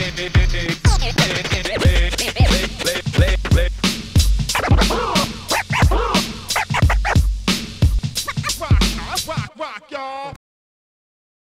Baby,